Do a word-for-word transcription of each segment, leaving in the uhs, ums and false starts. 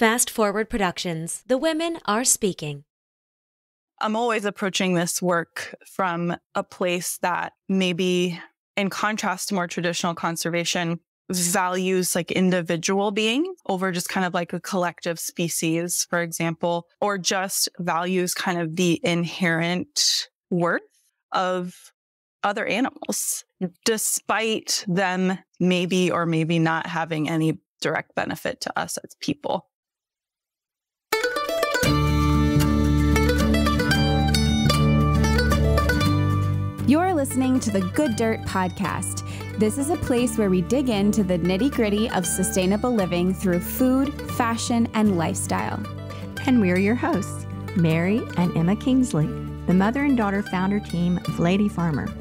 Fast Forward Productions, The Women Are Speaking. I'm always approaching this work from a place that maybe, in contrast to more traditional conservation, values like individual being over just kind of like a collective species, for example, or just values kind of the inherent worth of other animals, despite them maybe or maybe not having any direct benefit to us as people. You're listening to the Good Dirt Podcast. This is a place where we dig into the nitty-gritty of sustainable living through food, fashion, and lifestyle. And we're your hosts, Mary and Emma Kingsley, the mother and daughter founder team of Lady Farmer.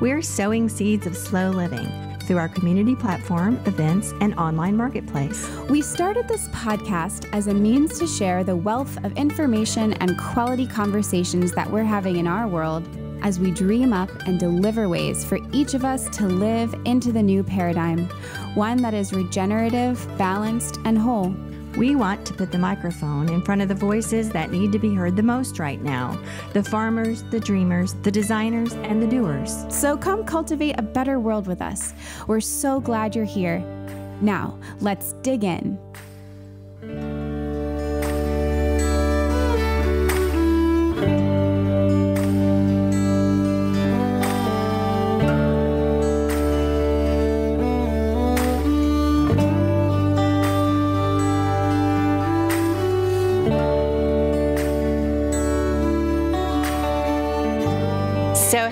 We're sowing seeds of slow living through our community platform, events, and online marketplace. We started this podcast as a means to share the wealth of information and quality conversations that we're having in our world as we dream up and deliver ways for each of us to live into the new paradigm, one that is regenerative, balanced, and whole. We want to put the microphone in front of the voices that need to be heard the most right now. The farmers, the dreamers, the designers, and the doers. So come cultivate a better world with us. We're so glad you're here. Now, let's dig in.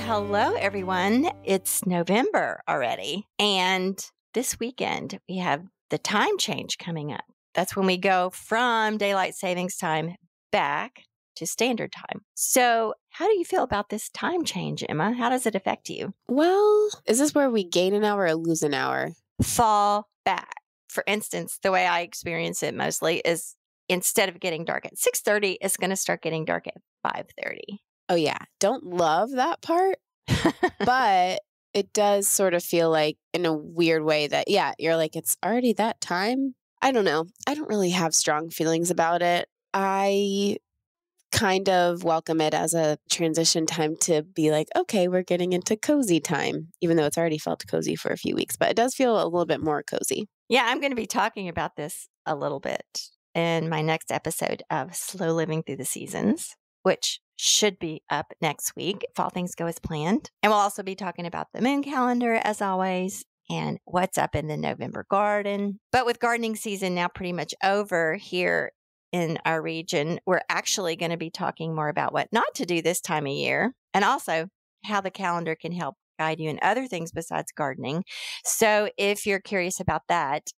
Hello, everyone. It's November already, and this weekend we have the time change coming up. That's when we go from daylight savings time back to standard time. So how do you feel about this time change, Emma? How does it affect you? Well, is this where we gain an hour or lose an hour? Fall back. For instance, the way I experience it mostly is instead of getting dark at six thirty, it's going to start getting dark at five thirty. Oh, yeah. Don't love that part. But it does sort of feel like, in a weird way, that, yeah, you're like, it's already that time. I don't know. I don't really have strong feelings about it. I kind of welcome it as a transition time to be like, okay, we're getting into cozy time, even though it's already felt cozy for a few weeks. But it does feel a little bit more cozy. Yeah, I'm going to be talking about this a little bit in my next episode of Slow Living Through the Seasons, which should be up next week if all things go as planned. And we'll also be talking about the moon calendar, as always, and what's up in the November garden. But with gardening season now pretty much over here in our region, we're actually going to be talking more about what not to do this time of year, and also how the calendar can help guide you in other things besides gardening. So if you're curious about that,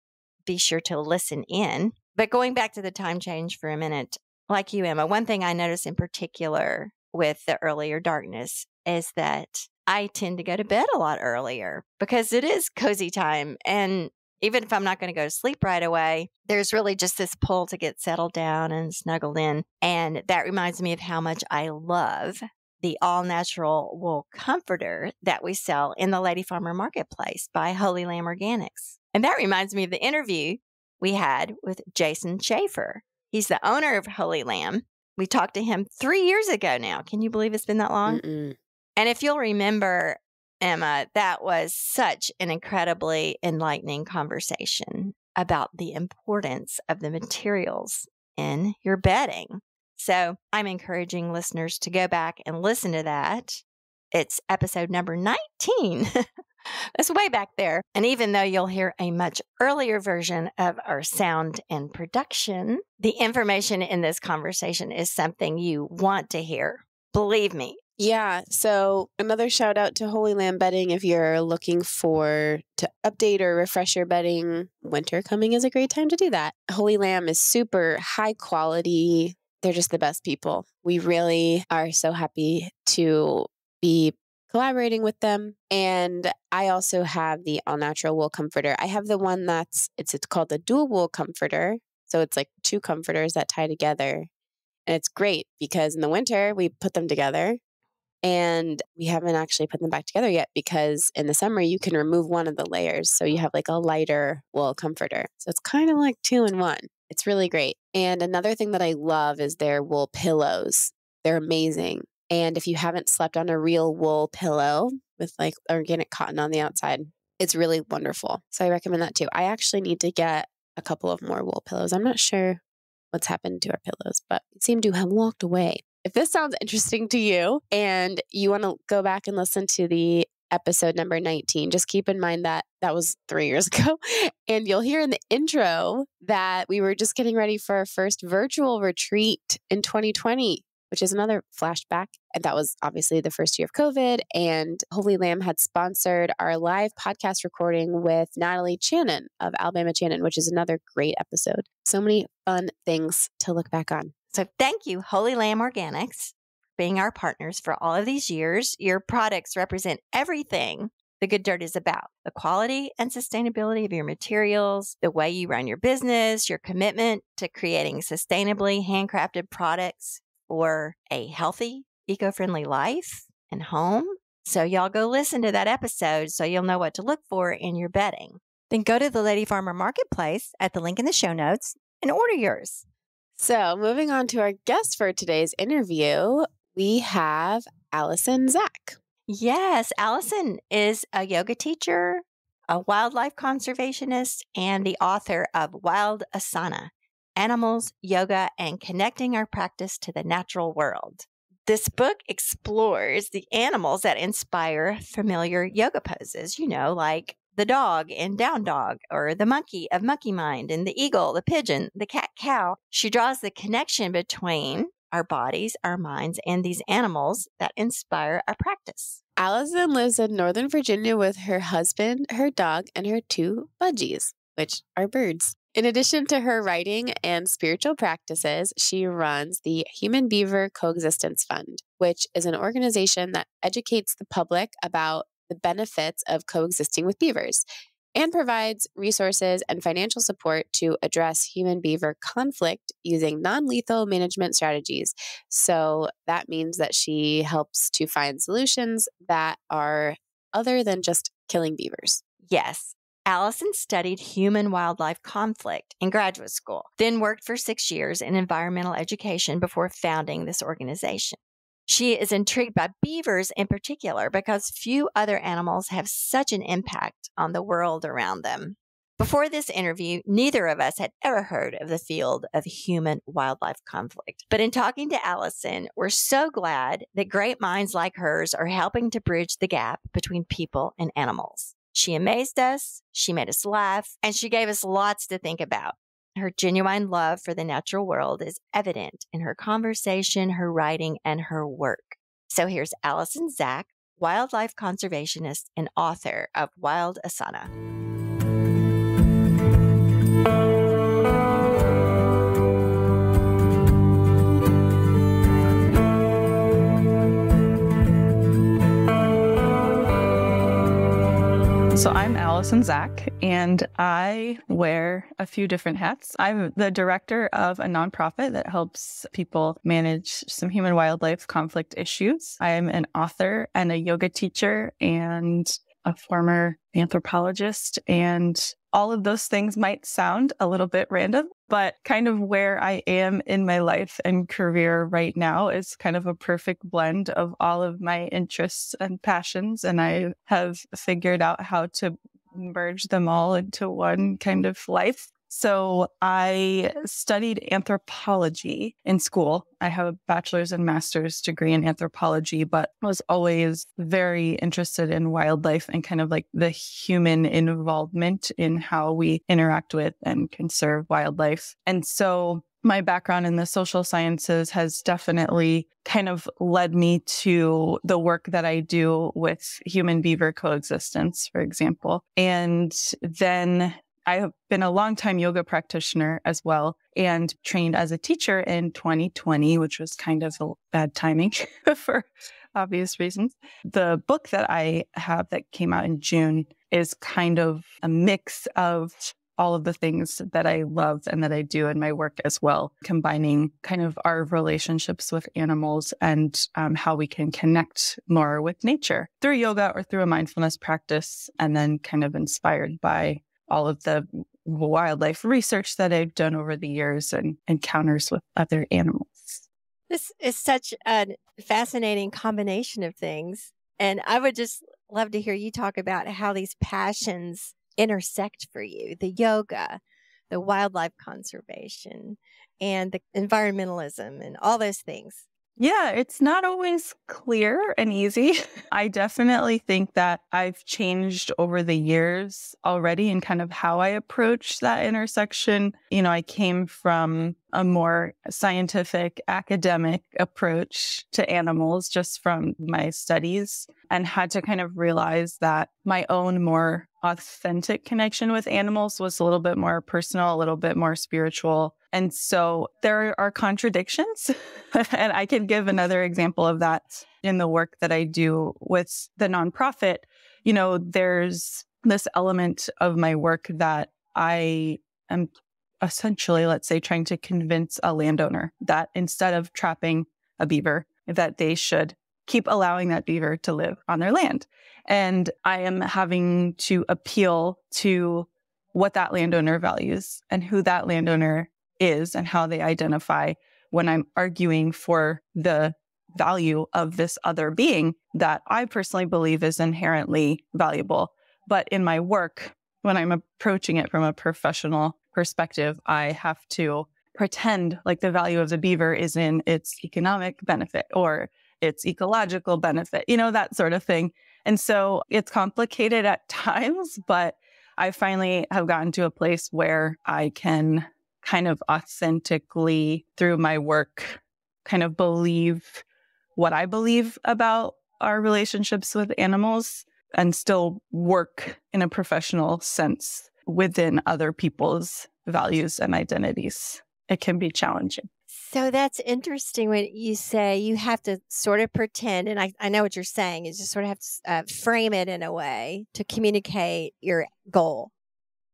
be sure to listen in. But going back to the time change for a minute, like you, Emma, one thing I notice in particular with the earlier darkness is that I tend to go to bed a lot earlier because it is cozy time. And even if I'm not going to go to sleep right away, there's really just this pull to get settled down and snuggled in. And that reminds me of how much I love the all-natural wool comforter that we sell in the Lady Farmer Marketplace by Holy Lamb Organics. And that reminds me of the interview we had with Jason Schaefer. He's the owner of Holy Lamb. We talked to him three years ago now. Can you believe it's been that long? Mm-mm. And if you'll remember, Emma, that was such an incredibly enlightening conversation about the importance of the materials in your bedding. So I'm encouraging listeners to go back and listen to that. It's episode number nineteen. It's way back there. And even though you'll hear a much earlier version of our sound and production, the information in this conversation is something you want to hear. Believe me. Yeah. So another shout out to Holy Lamb Bedding. If you're looking for to update or refresh your bedding, winter coming is a great time to do that. Holy Lamb is super high quality. They're just the best people. We really are so happy to be collaborating with them. And I also have the all natural wool comforter. I have the one that's, it's, it's called the dual wool comforter. So it's like two comforters that tie together. And it's great because in the winter we put them together and we haven't actually put them back together yet because in the summer you can remove one of the layers. So you have like a lighter wool comforter. So it's kind of like two in one. It's really great. And another thing that I love is their wool pillows. They're amazing. And if you haven't slept on a real wool pillow with like organic cotton on the outside, it's really wonderful. So I recommend that too. I actually need to get a couple of more wool pillows. I'm not sure what's happened to our pillows, but we seem to have walked away. If this sounds interesting to you and you want to go back and listen to the episode number nineteen, just keep in mind that that was three years ago. And you'll hear in the intro that we were just getting ready for our first virtual retreat in twenty twenty, which is another flashback. And that was obviously the first year of COVID. And Holy Lamb had sponsored our live podcast recording with Natalie Channon of Alabama Channon, which is another great episode. So many fun things to look back on. So thank you, Holy Lamb Organics, for being our partners for all of these years. Your products represent everything the Good Dirt is about. The quality and sustainability of your materials, the way you run your business, your commitment to creating sustainably handcrafted products for a healthy, eco-friendly life and home. So y'all go listen to that episode so you'll know what to look for in your bedding. Then go to the Lady Farmer Marketplace at the link in the show notes and order yours. So moving on to our guest for today's interview, we have Alison Zak. Yes, Alison is a yoga teacher, a wildlife conservationist, and the author of Wild Asana, Animals, Yoga, and Connecting Our Practice to the Natural World. This book explores the animals that inspire familiar yoga poses, you know, like the dog in Down Dog, or the monkey of Monkey Mind, and the eagle, the pigeon, the cat, cow. She draws the connection between our bodies, our minds, and these animals that inspire our practice. Alison lives in Northern Virginia with her husband, her dog, and her two budgies, which are birds. In addition to her writing and spiritual practices, she runs the Human Beaver Coexistence Fund, which is an organization that educates the public about the benefits of coexisting with beavers and provides resources and financial support to address human-beaver conflict using non-lethal management strategies. So that means that she helps to find solutions that are other than just killing beavers. Yes. Alison studied human-wildlife conflict in graduate school, then worked for six years in environmental education before founding this organization. She is intrigued by beavers in particular because few other animals have such an impact on the world around them. Before this interview, neither of us had ever heard of the field of human-wildlife conflict. But in talking to Alison, we're so glad that great minds like hers are helping to bridge the gap between people and animals. She amazed us, she made us laugh, and she gave us lots to think about. Her genuine love for the natural world is evident in her conversation, her writing, and her work. So here's Alison Zak, wildlife conservationist and author of Wild Asana. So I'm Alison Zak, and I wear a few different hats. I'm the director of a nonprofit that helps people manage some human-wildlife conflict issues. I'm an author and a yoga teacher and a former anthropologist, and all of those things might sound a little bit random, but kind of where I am in my life and career right now is kind of a perfect blend of all of my interests and passions. And I have figured out how to merge them all into one kind of life. So I studied anthropology in school. I have a bachelor's and master's degree in anthropology, but was always very interested in wildlife and kind of like the human involvement in how we interact with and conserve wildlife. And so my background in the social sciences has definitely kind of led me to the work that I do with human beaver coexistence, for example. And then I have been a longtime yoga practitioner as well, and trained as a teacher in twenty twenty, which was kind of bad timing for obvious reasons. The book that I have that came out in June is kind of a mix of all of the things that I love and that I do in my work as well, combining kind of our relationships with animals and um, how we can connect more with nature through yoga or through a mindfulness practice, and then kind of inspired by all of the wildlife research that I've done over the years and encounters with other animals. This is such a fascinating combination of things. And I would just love to hear you talk about how these passions intersect for you, the yoga, the wildlife conservation, and the environmentalism and all those things. Yeah, it's not always clear and easy. I definitely think that I've changed over the years already in kind of how I approach that intersection. You know, I came from a more scientific, academic approach to animals just from my studies and had to kind of realize that my own more authentic connection with animals was a little bit more personal, a little bit more spiritual. And so there are contradictions. And I can give another example of that in the work that I do with the nonprofit. You know, there's this element of my work that I am essentially, let's say, trying to convince a landowner that instead of trapping a beaver, that they should keep allowing that beaver to live on their land. And I am having to appeal to what that landowner values and who that landowner is and how they identify when I'm arguing for the value of this other being that I personally believe is inherently valuable. But in my work, when I'm approaching it from a professional perspective, I have to pretend like the value of the beaver is in its economic benefit or its ecological benefit, you know, that sort of thing. And so it's complicated at times, but I finally have gotten to a place where I can kind of authentically, through my work, kind of believe what I believe about our relationships with animals and still work in a professional sense within other people's values and identities. It can be challenging. So that's interesting when you say you have to sort of pretend, and I, I know what you're saying, is just sort of have to uh, frame it in a way to communicate your goal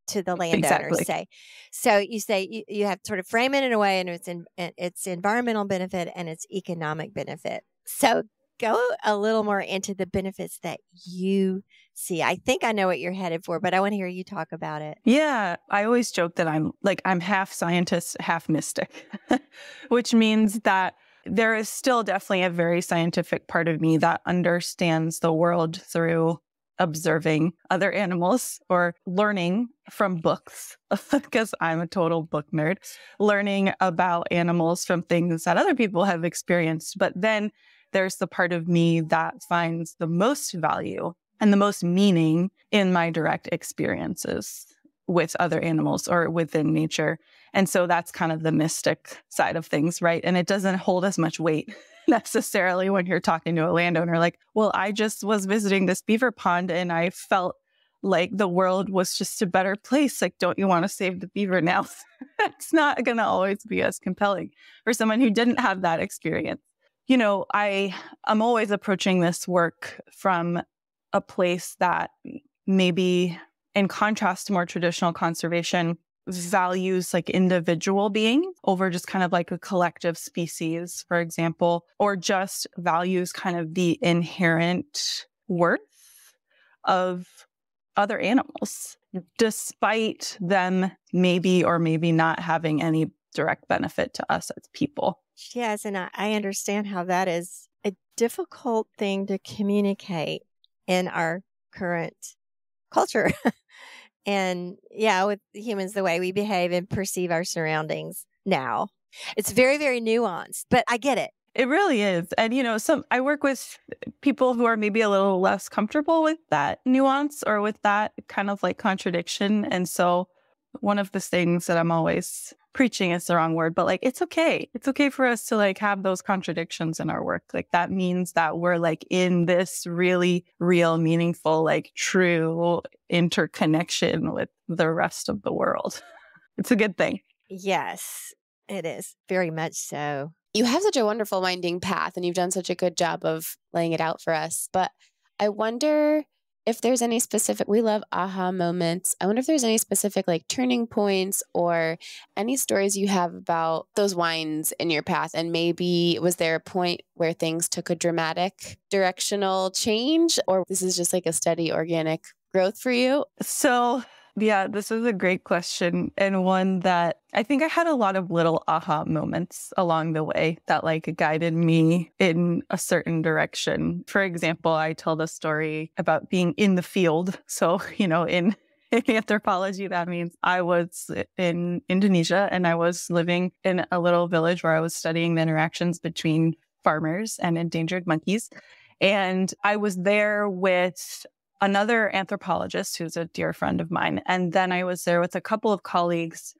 to the landowner, exactly. say. So you say you, you have to sort of frame it in a way, and it's in, it's environmental benefit and it's economic benefit. So go a little more into the benefits that you see. I think I know what you're headed for, but I want to hear you talk about it. Yeah. I always joke that I'm like, I'm half scientist, half mystic, which means that there is still definitely a very scientific part of me that understands the world through observing other animals or learning from books, because I'm a total book nerd, learning about animals from things that other people have experienced. But then there's the part of me that finds the most value and the most meaning in my direct experiences with other animals or within nature. And so that's kind of the mystic side of things, right? And it doesn't hold as much weight necessarily when you're talking to a landowner, like, well, I just was visiting this beaver pond and I felt like the world was just a better place. Like, don't you want to save the beaver now? It's not going to always be as compelling for someone who didn't have that experience. You know, I am always approaching this work from a place that maybe, in contrast to more traditional conservation, values like individual being over just kind of like a collective species, for example, or just values kind of the inherent worth of other animals, despite them maybe or maybe not having any direct benefit to us as people. Yes, and I, I understand how that is a difficult thing to communicate in our current culture. And yeah, with humans, the way we behave and perceive our surroundings now, it's very, very nuanced, but I get it. It really is. And, you know, some I work with people who are maybe a little less comfortable with that nuance or with that kind of like contradiction. And so one of the things that I'm always preaching is the wrong word, but like, it's okay. It's okay for us to like have those contradictions in our work. Like that means that we're like in this really real, meaningful, like true interconnection with the rest of the world. It's a good thing. Yes, it is. Very much so. You have such a wonderful winding path and you've done such a good job of laying it out for us. But I wonder if there's any specific, we love aha moments. I wonder if there's any specific like turning points or any stories you have about those winds in your path. And maybe was there a point where things took a dramatic directional change, or this is just like a steady organic growth for you? So Yeah, this is a great question, and one that I think I had a lot of little aha moments along the way that like guided me in a certain direction. For example, I told a story about being in the field. So, you know, in, in anthropology, that means I was in Indonesia and I was living in a little village where I was studying the interactions between farmers and endangered monkeys. And I was there with another anthropologist who's a dear friend of mine. And then I was there with a couple of colleagues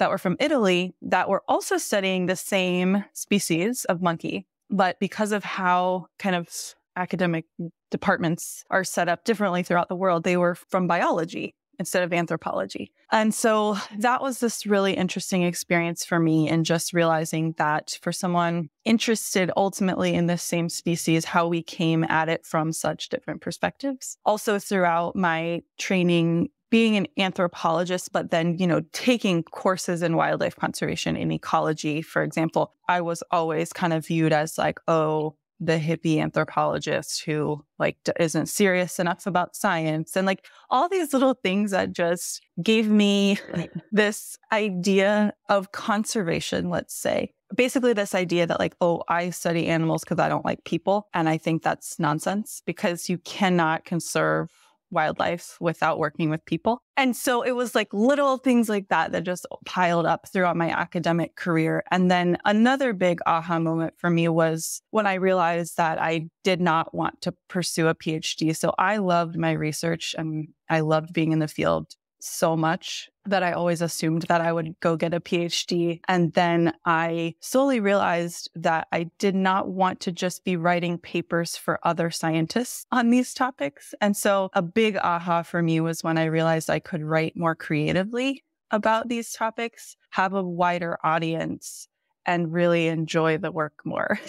that were from Italy that were also studying the same species of monkey. But because of how kind of academic departments are set up differently throughout the world, they were from biology instead of anthropology. And so that was this really interesting experience for me, and just realizing that for someone interested ultimately in the same species, how we came at it from such different perspectives. Also throughout my training, being an anthropologist, but then, you know, taking courses in wildlife conservation and ecology, for example, I was always kind of viewed as like, oh, the hippie anthropologist who like isn't serious enough about science, and like all these little things that just gave me this idea of conservation, let's say. Basically this idea that like, oh, I study animals because I don't like people. And I think that's nonsense, because you cannot conserve wildlife without working with people. And so it was like little things like that that just piled up throughout my academic career. And then another big aha moment for me was when I realized that I did not want to pursue a PhD. So I loved my research and I loved being in the field so much that I always assumed that I would go get a PhD. And then I slowly realized that I did not want to just be writing papers for other scientists on these topics. And so a big aha for me was when I realized I could write more creatively about these topics, have a wider audience, and really enjoy the work more.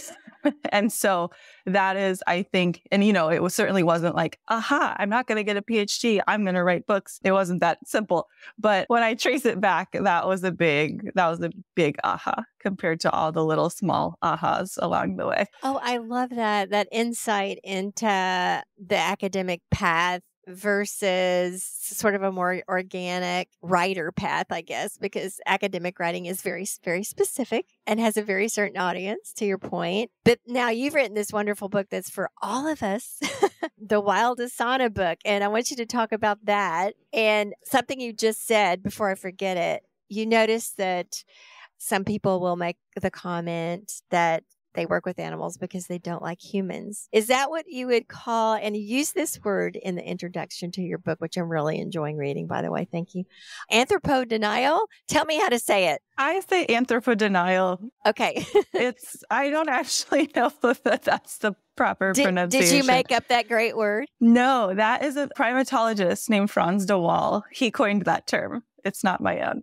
And so that is, I think, and you know, it was certainly wasn't like, aha, I'm not going to get a PhD, I'm going to write books. It wasn't that simple. But when I trace it back, that was a big, that was a big aha compared to all the little small ahas along the way. Oh, I love that, that insight into the academic path versus sort of a more organic writer path, I guess, because academic writing is very, very specific and has a very certain audience, to your point. But now you've written this wonderful book that's for all of us, the Wild Asana book. And I want you to talk about that. And something you just said before I forget it, you noticed that some people will make the comment that they work with animals because they don't like humans. Is that what you would call, and you use this word in the introduction to your book, which I'm really enjoying reading, by the way, thank you, anthropodenial? Tell me how to say it. I say anthropodenial. Okay. It's, I don't actually know if that's the proper did, pronunciation. Did you make up that great word? No, that is a primatologist named Franz De Waal. He coined that term. It's not my own.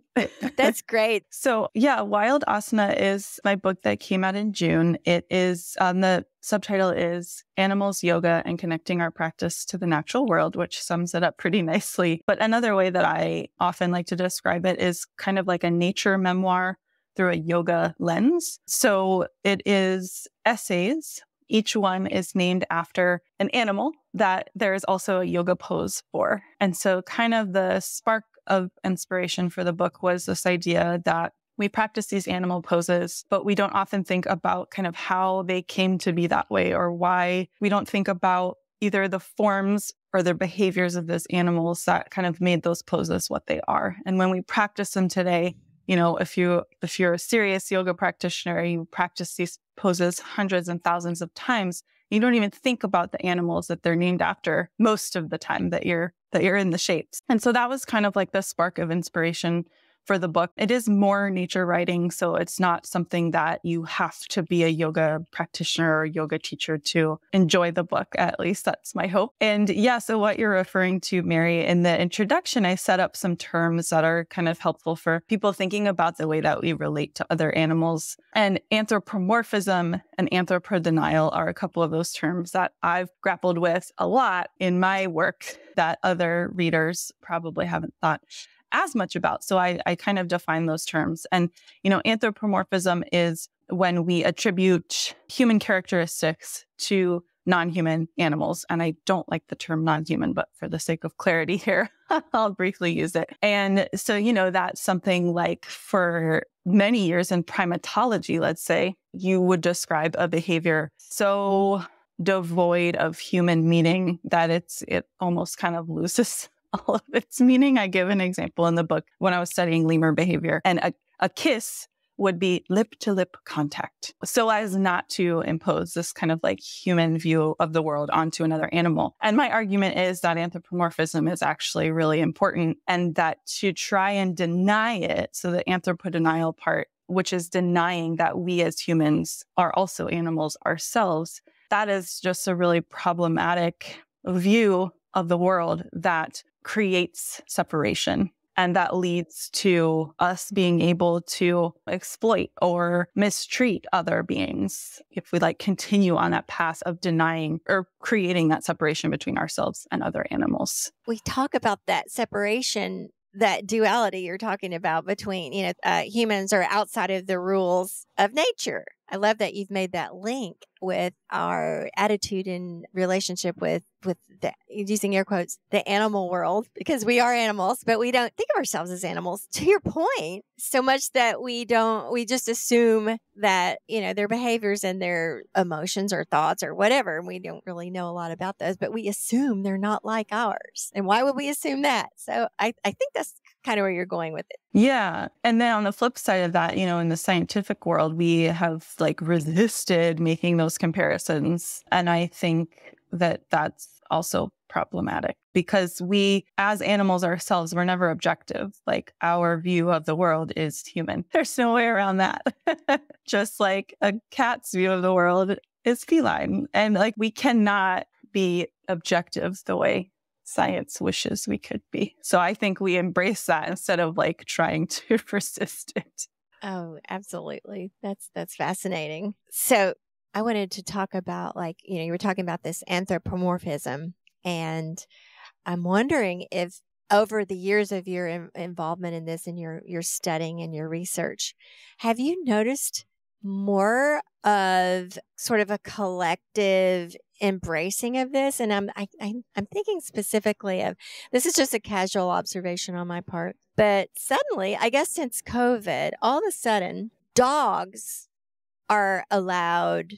That's great. So yeah, Wild Asana is my book that came out in June. It is on the subtitle is Animals, Yoga, and Connecting Our Practice to the Natural World, which sums it up pretty nicely. But another way that I often like to describe it is kind of like a nature memoir through a yoga lens. So it is essays. Each one is named after an animal that there is also a yoga pose for. And so kind of the spark of inspiration for the book was this idea that we practice these animal poses, but we don't often think about kind of how they came to be that way, or why we don't think about either the forms or the behaviors of those animals that kind of made those poses what they are. And when we practice them today, you know, if you, if you're a serious yoga practitioner, you practice these poses hundreds and thousands of times, you don't even think about the animals that they're named after most of the time that you're that you're in the shapes. And so that was kind of like the spark of inspiration for the book. It is more nature writing, so it's not something that you have to be a yoga practitioner or yoga teacher to enjoy the book. At least that's my hope. And yeah, so what you're referring to, Mary, in the introduction, I set up some terms that are kind of helpful for people thinking about the way that we relate to other animals. And anthropomorphism and anthropodenial are a couple of those terms that I've grappled with a lot in my work that other readers probably haven't thought as much about. So I, I kind of define those terms. And, you know, anthropomorphism is when we attribute human characteristics to non-human animals. And I don't like the term non-human, but for the sake of clarity here, I'll briefly use it. And so, you know, that's something like for many years in primatology, let's say, you would describe a behavior so devoid of human meaning that it's it almost kind of loses all of its meaning. I give an example in the book when I was studying lemur behavior, and a, a kiss would be lip-to-lip contact, so as not to impose this kind of like human view of the world onto another animal. And my argument is that anthropomorphism is actually really important, and that to try and deny it, so the anthropodenial part, which is denying that we as humans are also animals ourselves, that is just a really problematic view of the world that creates separation. And that leads to us being able to exploit or mistreat other beings if we like continue on that path of denying or creating that separation between ourselves and other animals. We talk about that separation, that duality you're talking about between, you know, uh, humans are outside of the rules of nature. I love that you've made that link with our attitude and relationship with, with the, using air quotes, the animal world, because we are animals, but we don't think of ourselves as animals, to your point, so much that we don't, we just assume that, you know, their behaviors and their emotions or thoughts or whatever, and we don't really know a lot about those, but we assume they're not like ours. And why would we assume that? So I, I think that's kind of where you're going with it. Yeah. And then on the flip side of that, you know, in the scientific world, we have like resisted making those comparisons. And I think that that's also problematic, because we, as animals ourselves, we're never objective. Like our view of the world is human. There's no way around that. Just like a cat's view of the world is feline. And like we cannot be objective the way science wishes we could be. So I think we embrace that instead of like trying to resist it. Oh, absolutely. That's, that's fascinating. So I wanted to talk about like, you know, you were talking about this anthropomorphism, and I'm wondering if over the years of your in- involvement in this and your, your studying and your research, have you noticed more of sort of a collective embracing of this? And I'm I, I, I'm thinking specifically of, this is just a casual observation on my part, but suddenly, I guess since COVID, all of a sudden, dogs are allowed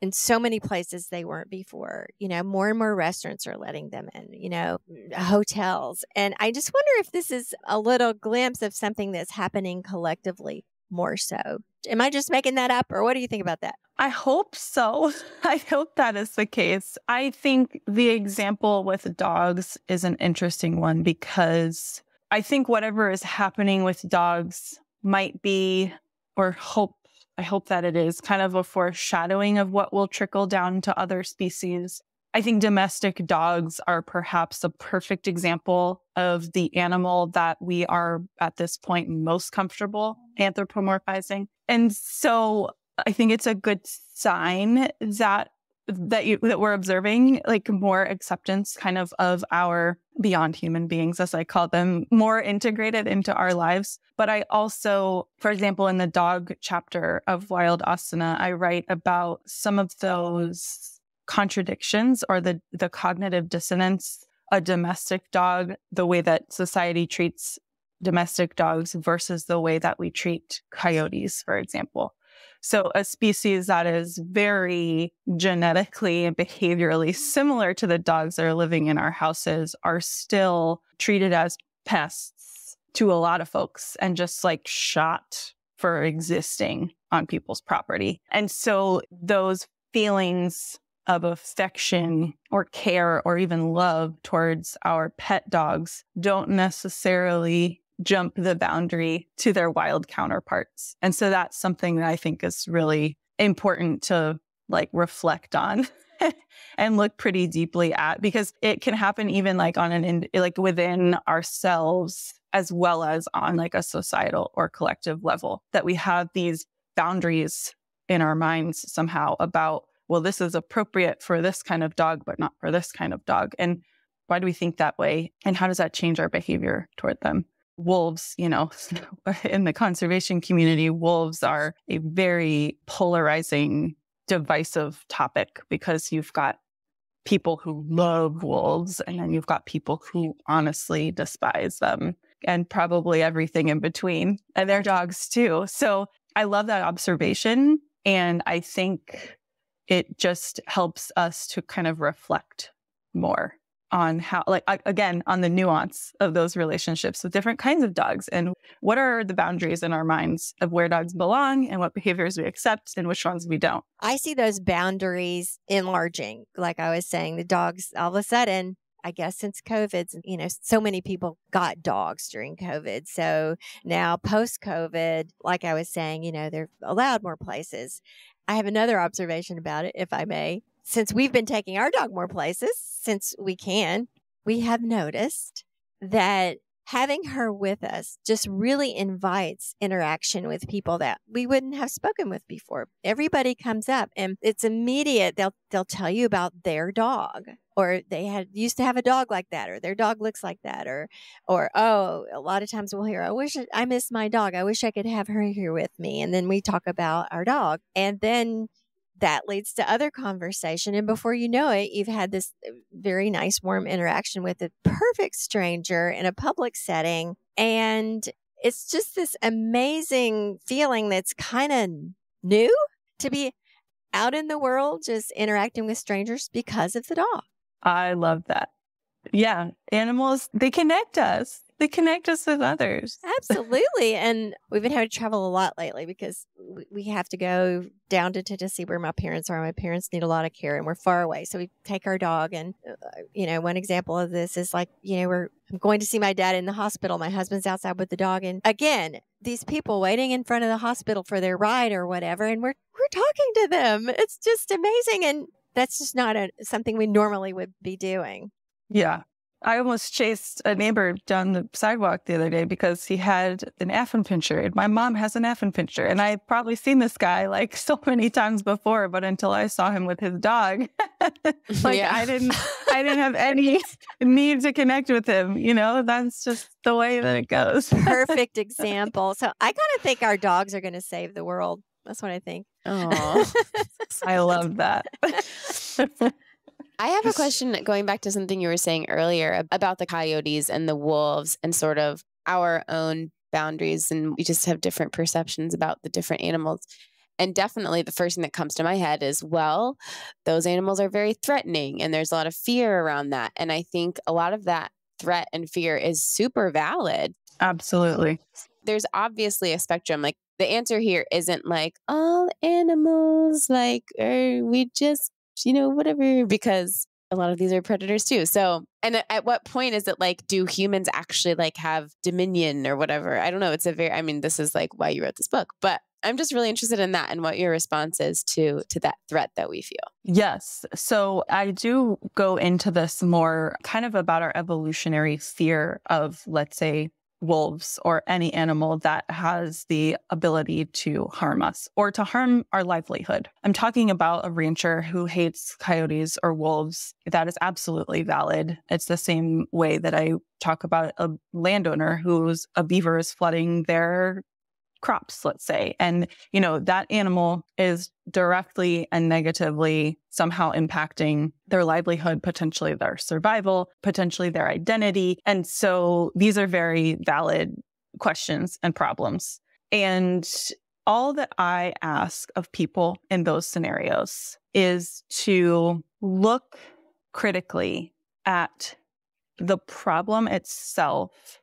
in so many places they weren't before. You know, more and more restaurants are letting them in, you know, hotels. And I just wonder if this is a little glimpse of something that's happening collectively more so. Am I just making that up, or what do you think about that? I hope so. I hope that is the case. I think the example with dogs is an interesting one, because I think whatever is happening with dogs might be, or hope, I hope that it is kind of a foreshadowing of what will trickle down to other species. I think domestic dogs are perhaps a perfect example of the animal that we are at this point most comfortable anthropomorphizing. And so I think it's a good sign that that you, that we're observing like more acceptance kind of of our beyond human beings, as I call them, more integrated into our lives. But I also, for example, in the dog chapter of Wild Asana, I write about some of those contradictions or the the cognitive dissonance, a domestic dog, the way that society treats domestic dogs versus the way that we treat coyotes, for example. So a species that is very genetically and behaviorally similar to the dogs that are living in our houses are still treated as pests to a lot of folks and just like shot for existing on people's property. And so those feelings of affection or care or even love towards our pet dogs don't necessarily jump the boundary to their wild counterparts. And so that's something that I think is really important to like reflect on and look pretty deeply at, because it can happen even like on an, in, like within ourselves, as well as on like a societal or collective level, that we have these boundaries in our minds somehow about, well, this is appropriate for this kind of dog, but not for this kind of dog. And why do we think that way? And how does that change our behavior toward them? Wolves, you know, in the conservation community, wolves are a very polarizing divisive topic, because you've got people who love wolves and then you've got people who honestly despise them, and probably everything in between, and their dogs too. So I love that observation. And I think it just helps us to kind of reflect more on how, like, again, on the nuance of those relationships with different kinds of dogs, and what are the boundaries in our minds of where dogs belong and what behaviors we accept and which ones we don't. I see those boundaries enlarging. Like I was saying, the dogs, all of a sudden, I guess since COVID, you know, so many people got dogs during COVID. So now post-COVID, like I was saying, you know, they're allowed more places. I have another observation about it, if I may. Since we've been taking our dog more places, since we can, we have noticed that having her with us just really invites interaction with people that we wouldn't have spoken with before. Everybody comes up and it's immediate. They'll they'll tell you about their dog, or they had used to have a dog like that, or their dog looks like that, or or oh, a lot of times we'll hear, I wish I miss my dog. I wish I could have her here with me. And then we talk about our dog, and then that leads to other conversation. And before you know it, you've had this very nice, warm interaction with a perfect stranger in a public setting. And it's just this amazing feeling that's kind of new, to be out in the world, just interacting with strangers because of the dog. I love that. Yeah. Animals, they connect us. They connect us with others. Absolutely. And we've been having to travel a lot lately because we have to go down to Tennessee where my parents are. My parents need a lot of care and we're far away. So we take our dog. And, uh, you know, one example of this is like, you know, we're I'm going to see my dad in the hospital. My husband's outside with the dog. And again, these people waiting in front of the hospital for their ride or whatever. And we're, we're talking to them. It's just amazing. And that's just not a, something we normally would be doing. Yeah. I almost chased a neighbor down the sidewalk the other day because he had an Affenpinscher. And my mom has an Affenpinscher. And I've probably seen this guy like so many times before, but until I saw him with his dog, like yeah. I didn't I didn't have any need to connect with him. You know, that's just the way that it goes. Perfect example. So I kind of think our dogs are going to save the world. That's what I think. Oh, I love that. I have a question going back to something you were saying earlier about the coyotes and the wolves and sort of our own boundaries. And we just have different perceptions about the different animals. And definitely the first thing that comes to my head is, well, those animals are very threatening and there's a lot of fear around that. And I think a lot of that threat and fear is super valid. Absolutely. There's obviously a spectrum. Like the answer here isn't like all animals, like, oh, we just, you know, whatever, because a lot of these are predators too. So, and at what point is it like, do humans actually like have dominion or whatever? I don't know. It's a very, I mean, this is like why you wrote this book, but I'm just really interested in that and what your response is to, to that threat that we feel. Yes. So I do go into this more kind of about our evolutionary fear of, let's say, wolves or any animal that has the ability to harm us or to harm our livelihood. I'm talking about a rancher who hates coyotes or wolves. That is absolutely valid. It's the same way that I talk about a landowner who's a beaver is flooding their crops, let's say. And, you know, that animal is directly and negatively somehow impacting their livelihood, potentially their survival, potentially their identity. And so these are very valid questions and problems. And all that I ask of people in those scenarios is to look critically at the problem itself,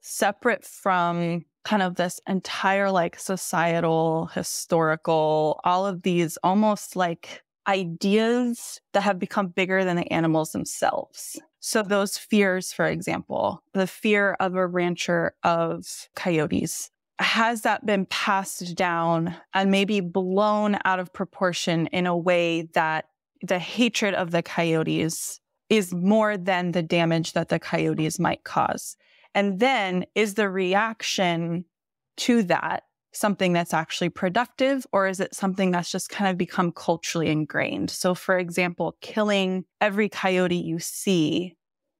separate from kind of this entire like societal, historical, all of these almost like ideas that have become bigger than the animals themselves. So those fears, for example, the fear of a rancher of coyotes, has that been passed down and maybe blown out of proportion in a way that the hatred of the coyotes is more than the damage that the coyotes might cause? And then is the reaction to that something that's actually productive, or is it something that's just kind of become culturally ingrained? So for example, killing every coyote you see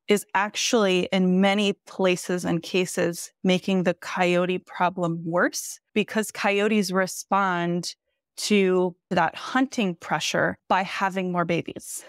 is actually in many places and cases making the coyote problem worse, because coyotes respond to that hunting pressure by having more babies.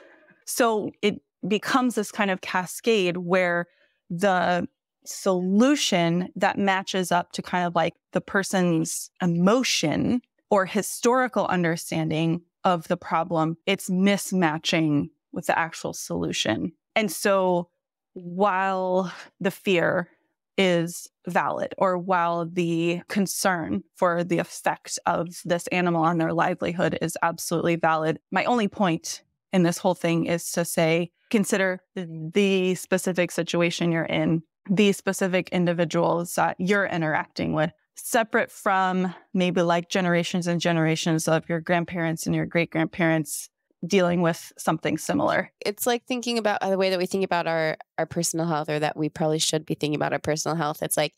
So it becomes this kind of cascade where the solution that matches up to kind of like the person's emotion or historical understanding of the problem, it's mismatching with the actual solution. And so while the fear is valid, or while the concern for the effect of this animal on their livelihood is absolutely valid, my only point in this whole thing is to say, consider the specific situation you're in, the specific individuals that you're interacting with, separate from maybe like generations and generations of your grandparents and your great-grandparents dealing with something similar. It's like thinking about the way that we think about our, our personal health, or that we probably should be thinking about our personal health. It's like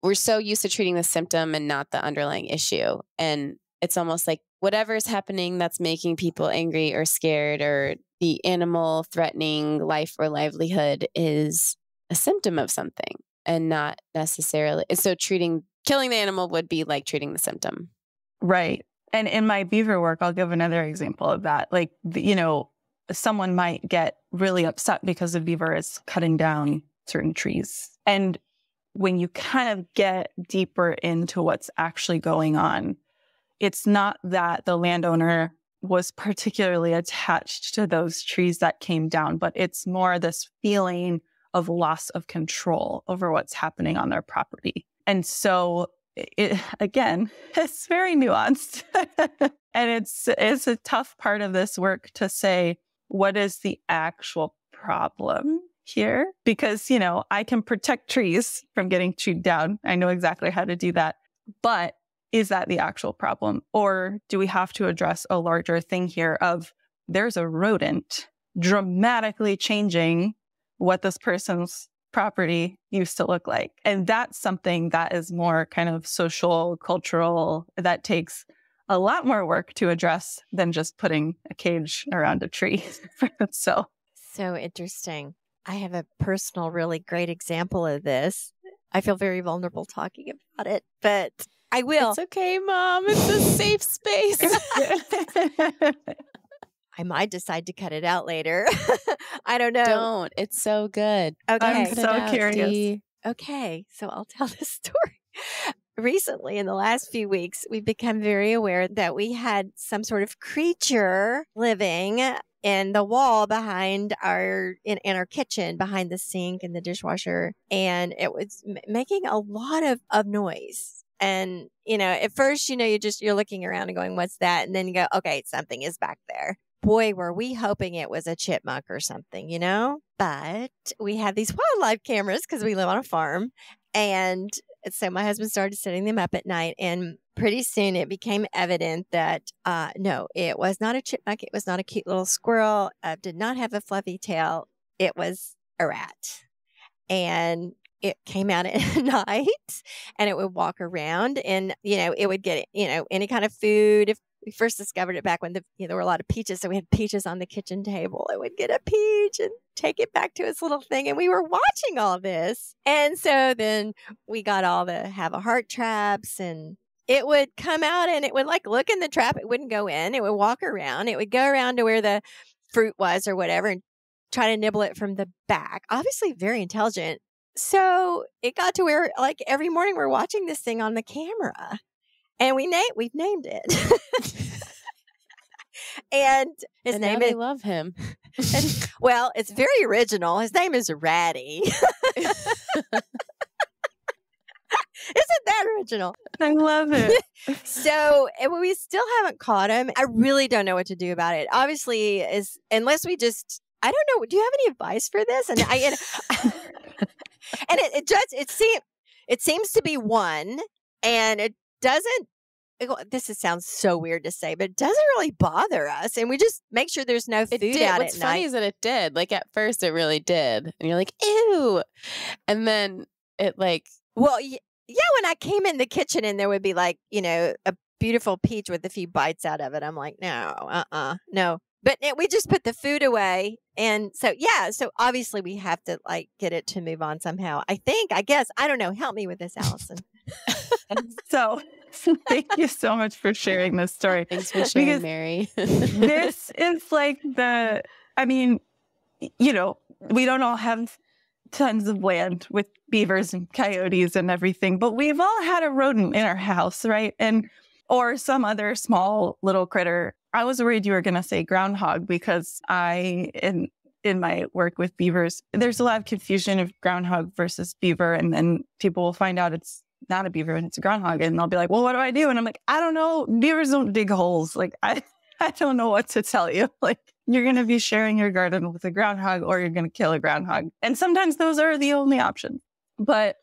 we're so used to treating the symptom and not the underlying issue. And it's almost like whatever is happening that's making people angry or scared, or the animal threatening life or livelihood, is a symptom of something and not necessarily. So treating, killing the animal would be like treating the symptom. Right. And in my beaver work, I'll give another example of that. Like, you know, someone might get really upset because the beaver is cutting down certain trees. And when you kind of get deeper into what's actually going on, it's not that the landowner was particularly attached to those trees that came down, but it's more this feeling of loss of control over what's happening on their property. And so it, again, it's very nuanced. And it's, it's a tough part of this work to say, what is the actual problem here? Because, you know, I can protect trees from getting chewed down. I know exactly how to do that. But is that the actual problem? Or do we have to address a larger thing here of there's a rodent dramatically changing what this person's property used to look like? And that's something that is more kind of social, cultural, that takes a lot more work to address than just putting a cage around a tree. so so interesting. I have a personal really great example of this. I feel very vulnerable talking about it, but I will. It's okay, Mom. It's a safe space. I might decide to cut it out later. I don't know. Don't. It's so good. Okay. I'm so curious. D. Okay. So I'll tell this story. Recently, in the last few weeks, we've become very aware that we had some sort of creature living in the wall behind our, in, in our kitchen, behind the sink and the dishwasher. And it was m making a lot of, of noise. And, you know, at first, you know, you're just, you're looking around and going, what's that? And then you go, okay, something is back there. Boy, were we hoping it was a chipmunk or something, you know? But we had these wildlife cameras because we live on a farm. And so my husband started setting them up at night. And pretty soon it became evident that, uh, no, it was not a chipmunk. It was not a cute little squirrel. Uh, did not have a fluffy tail. It was a rat. And it came out at night and it would walk around and, you know, it would get, you know, any kind of food. If we first discovered it back when the, you know, there were a lot of peaches. So we had peaches on the kitchen table. It would get a peach and take it back to its little thing. And we were watching all this. And so then we got all the have a heart traps, and it would come out and it would like look in the trap. It wouldn't go in. It would walk around. It would go around to where the fruit was or whatever and try to nibble it from the back. Obviously very intelligent. So it got to where like every morning we're watching this thing on the camera, and we na we've named it. and his and name now is, they love him. And, well, it's very original. His name is Ratty. Isn't that original? I love it. So and we still haven't caught him. I really don't know what to do about it. Obviously, is unless we just, I don't know. Do you have any advice for this? And I, and, and it, it just, it seems, it seems to be one, and it doesn't, it, this is, sounds so weird to say, but it doesn't really bother us. And we just make sure there's no food it did. out What's at night. What's funny is that it did. Like at first it really did. And you're like, ew. And then it like, well, yeah, when I came in the kitchen and there would be like, you know, a beautiful peach with a few bites out of it. I'm like, no, uh-uh, no. But it, we just put the food away. And so, yeah, so obviously we have to like get it to move on somehow. I think, I guess, I don't know. Help me with this, Alison. so Thank you so much for sharing this story. Thanks for sharing, because Mary. This is like the, I mean, you know, we don't all have tons of land with beavers and coyotes and everything, but we've all had a rodent in our house, right? And or some other small little critter. I was worried you were going to say groundhog, because I, in in my work with beavers, there's a lot of confusion of groundhog versus beaver, and then people will find out it's not a beaver and it's a groundhog, and they'll be like, well, what do I do? And I'm like, I don't know. Beavers don't dig holes. Like, I, I don't know what to tell you. Like, you're going to be sharing your garden with a groundhog, or you're going to kill a groundhog. And sometimes those are the only options. But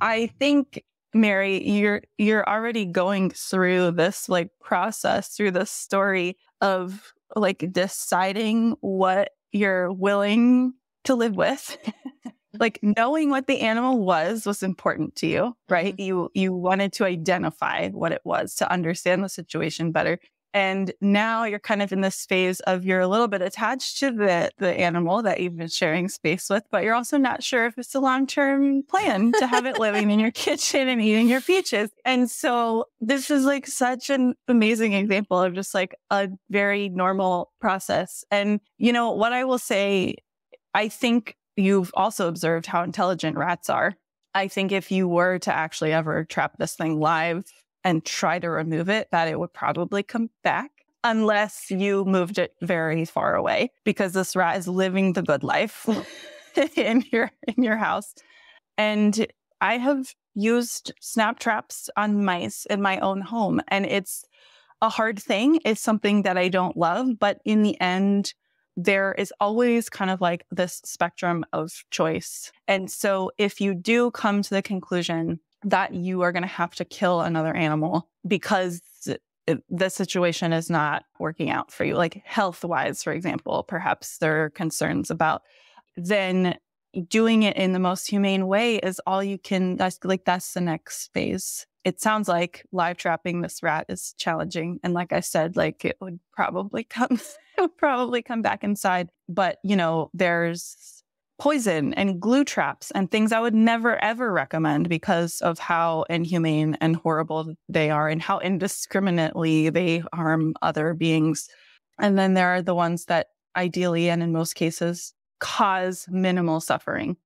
I think, Mary, you're you're already going through this like process, through this story of like deciding what you're willing to live with. Like, knowing what the animal was was important to you, right? Mm-hmm. You you wanted to identify what it was to understand the situation better. And now you're kind of in this phase of you're a little bit attached to the, the animal that you've been sharing space with, but you're also not sure if it's a long-term plan to have it living in your kitchen and eating your peaches. And so this is like such an amazing example of just like a very normal process. And, you know, what I will say, I think you've also observed how intelligent rats are. I think if you were to actually ever trap this thing live and try to remove it, that it would probably come back unless you moved it very far away, because this rat is living the good life in your in your house. And I have used snap traps on mice in my own home, and it's a hard thing. It's something that I don't love, but in the end, there is always kind of like this spectrum of choice. And so if you do come to the conclusion that you are going to have to kill another animal because the situation is not working out for you, like health-wise, for example, perhaps there are concerns about, then doing it in the most humane way is all you can, that's, like that's the next phase. It sounds like live trapping this rat is challenging. And like I said, like it would probably come, it would probably come back inside. But, you know, there's poison and glue traps and things I would never, ever recommend because of how inhumane and horrible they are and how indiscriminately they harm other beings. And then there are the ones that ideally, and in most cases, cause minimal suffering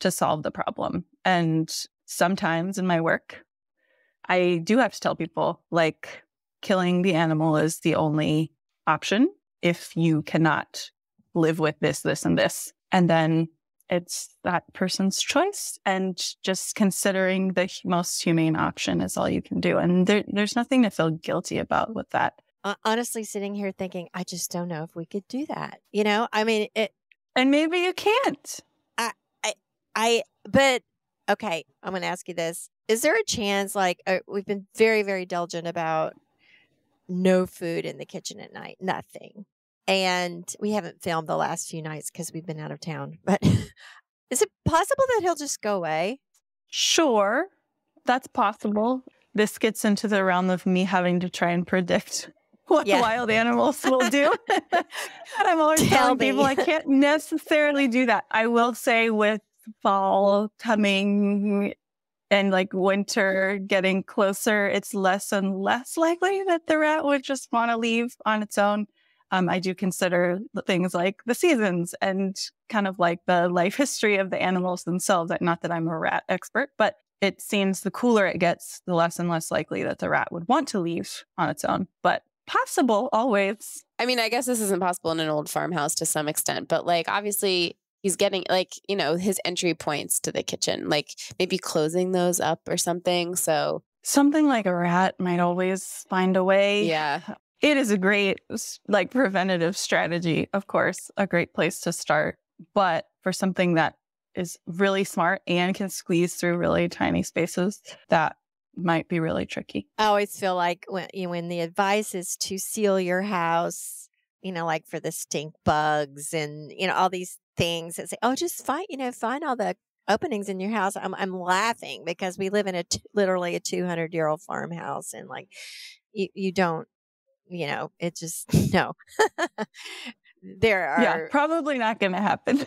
to solve the problem. And sometimes in my work, I do have to tell people, like, killing the animal is the only option if you cannot live with this, this, and this. And then it's that person's choice, and just considering the most humane option is all you can do. And there, there's nothing to feel guilty about with that. Honestly, sitting here thinking, I just don't know if we could do that. You know, I mean, it, and maybe you can't. I, I, I but okay, I'm going to ask you this. Is there a chance, like, uh, we've been very, very diligent about no food in the kitchen at night, nothing. And we haven't filmed the last few nights because we've been out of town. But is it possible that he'll just go away? Sure, that's possible. This gets into the realm of me having to try and predict what yeah. wild animals will do. And I'm always Tell telling me. people I can't necessarily do that. I will say, with fall coming and like winter getting closer, it's less and less likely that the rat would just want to leave on its own. Um, I do consider things like the seasons and kind of like the life history of the animals themselves. Not that I'm a rat expert, but it seems the cooler it gets, the less and less likely that the rat would want to leave on its own. But possible always. I mean, I guess this isn't possible in an old farmhouse to some extent, but like obviously he's getting like, you know, his entry points to the kitchen, like maybe closing those up or something. So something like a rat might always find a way. Yeah. It is a great, like, preventative strategy, of course, a great place to start. But for something that is really smart and can squeeze through really tiny spaces, that might be really tricky. I always feel like when, you know, when the advice is to seal your house, you know, like for the stink bugs and, you know, all these things that say, oh, just find, you know, find all the openings in your house. I'm, I'm laughing because we live in a t literally a two hundred year old farmhouse, and like you, you don't. You know, it just, no. There are... Yeah, probably not going to happen.